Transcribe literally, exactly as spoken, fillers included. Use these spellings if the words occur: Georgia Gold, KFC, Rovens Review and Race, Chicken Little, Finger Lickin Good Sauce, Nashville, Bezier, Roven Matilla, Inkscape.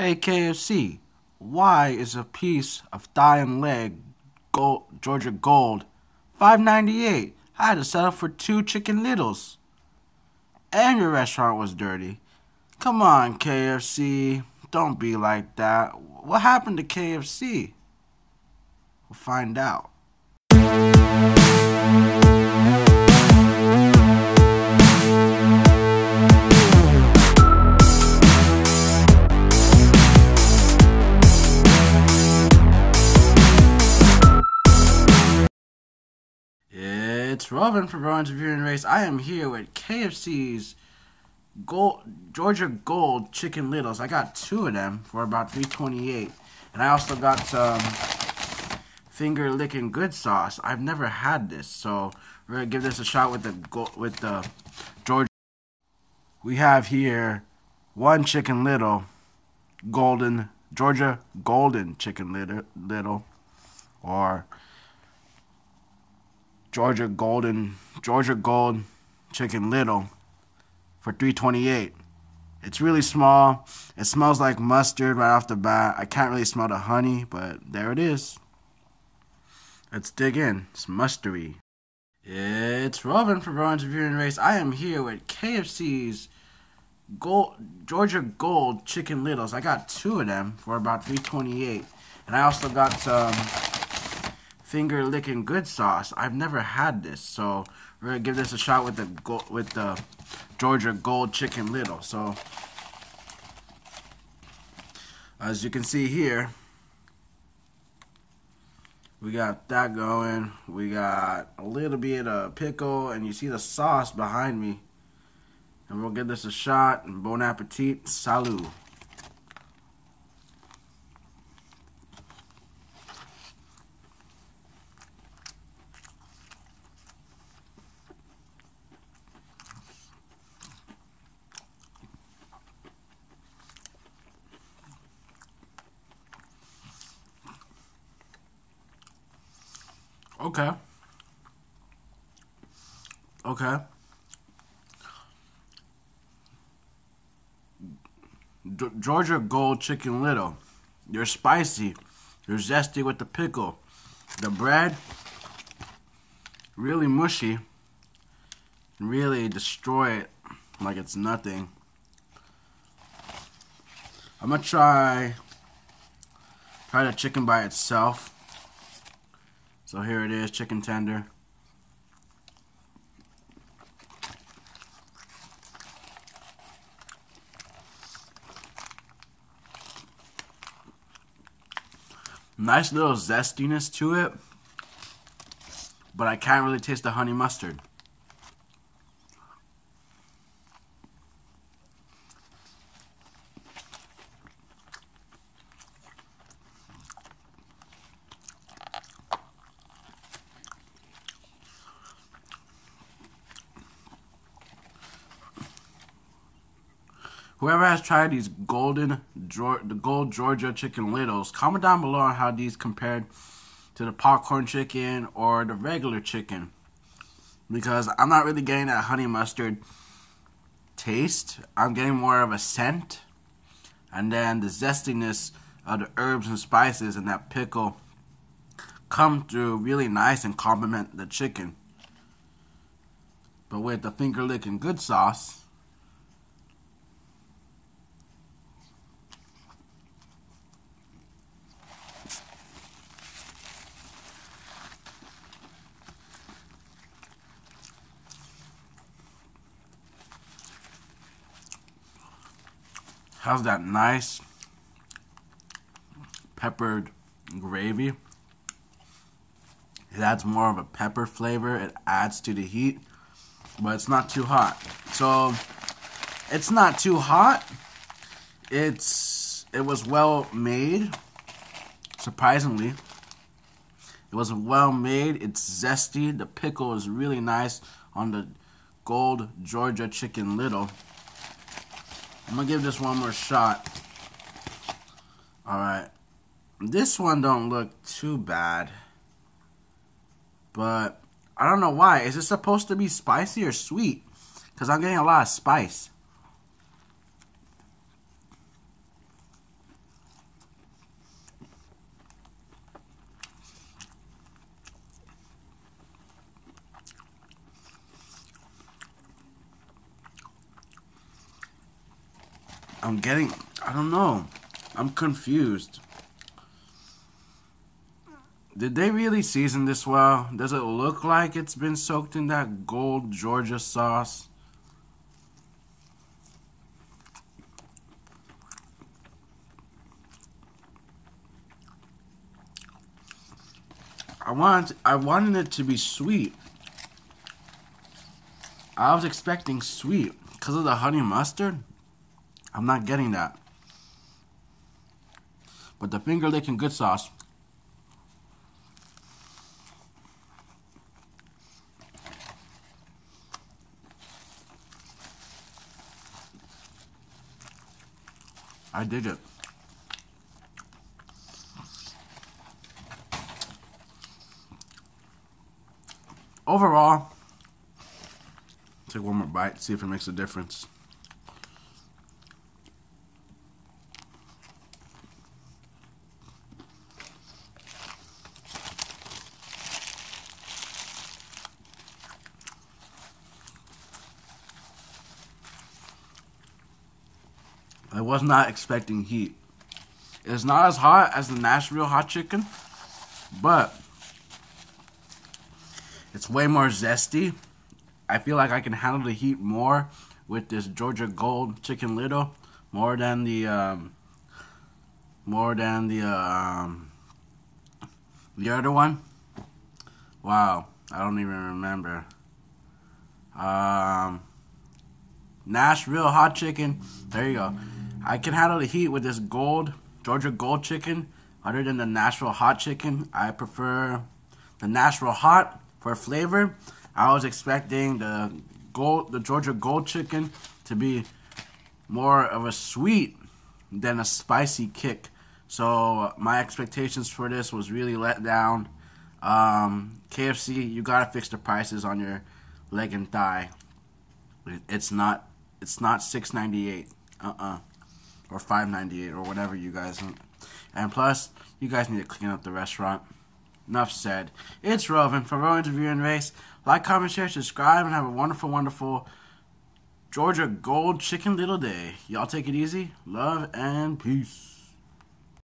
Hey K F C, why is a piece of thigh and leg gold, Georgia Gold five ninety-eight? I had to settle for two Chicken Littles. And your restaurant was dirty. Come on K F C, don't be like that. What happened to K F C? We'll find out. It's Roven for Roven's Review and Race. I am here with K F C's Gold, Georgia Gold Chicken Littles. I got two of them for about three twenty-eight, and I also got some finger licking good sauce. I've never had this, so we're gonna give this a shot with the with the Georgia. We have here one Chicken Little, Golden Georgia Golden Chicken Little, little or. Georgia Golden, Georgia Gold Chicken Little for three twenty-eight. It's really small. It smells like mustard right off the bat. I can't really smell the honey, but there it is. Let's dig in. It's mustardy. It's Roven for Roven's Review and Race. I am here with K F C's Gold, Georgia Gold Chicken Littles. I got two of them for about three twenty-eight, and I also got some finger licking good sauce. I've never had this, so we're gonna give this a shot with the with the Georgia Gold Chicken Little. So, as you can see here, we got that going. We got a little bit of pickle, and you see the sauce behind me. And we'll give this a shot. And bon appetit, salut. Okay. Okay. D Georgia Gold Chicken Little. They're spicy. They're zesty with the pickle. The bread, really mushy. Really destroy it like it's nothing. I'm gonna try try the chicken by itself. So here it is, chicken tender. Nice little zestiness to it, but I can't really taste the honey mustard. Whoever has tried these golden, the Gold Georgia Chicken Littles, comment down below on how these compared to the popcorn chicken or the regular chicken, because I'm not really getting that honey mustard taste. I'm getting more of a scent, and then the zestiness of the herbs and spices and that pickle come through really nice and complement the chicken. But with the finger licking good sauce, has that nice peppered gravy. It adds more of a pepper flavor. It adds to the heat, but it's not too hot. So it's not too hot. It's it was well made. Surprisingly, it was well made. It's zesty. The pickle is really nice on the Gold Georgia Chicken Little. I'm gonna give this one more shot. Alright. This one don't look too bad. But I don't know why. Is it supposed to be spicy or sweet? Because I'm getting a lot of spice. I'm getting, I don't know. I'm confused. Did they really season this well? Does it look like it's been soaked in that gold Georgia sauce? I want, I wanted it to be sweet. I was expecting sweet because of the honey mustard. I'm not getting that. But the finger licking good sauce. I did it. Overall, take one more bite, see if it makes a difference. I was not expecting heat. It's not as hot as the Nashville hot chicken, but it's way more zesty. I feel like I can handle the heat more with this Georgia Gold Chicken Little more than the um, more than the um, the other one. Wow, I don't even remember. Um, Nashville hot chicken. There you go. I can handle the heat with this gold Georgia Gold chicken other than the Nashville hot chicken. I prefer the Nashville hot for flavor. I was expecting the gold the Georgia Gold chicken to be more of a sweet than a spicy kick. So my expectations for this was really let down. Um, K F C, you gotta fix the prices on your leg and thigh. It's not it's not six ninety-eight, uh-uh, or five ninety-eight or whatever you guys. And plus, you guys need to clean up the restaurant. Enough said. It's Roven for Roven's Review and Race. Like, comment, share, subscribe, and have a wonderful, wonderful Georgia Gold Chicken Little day. Y'all take it easy. Love and peace.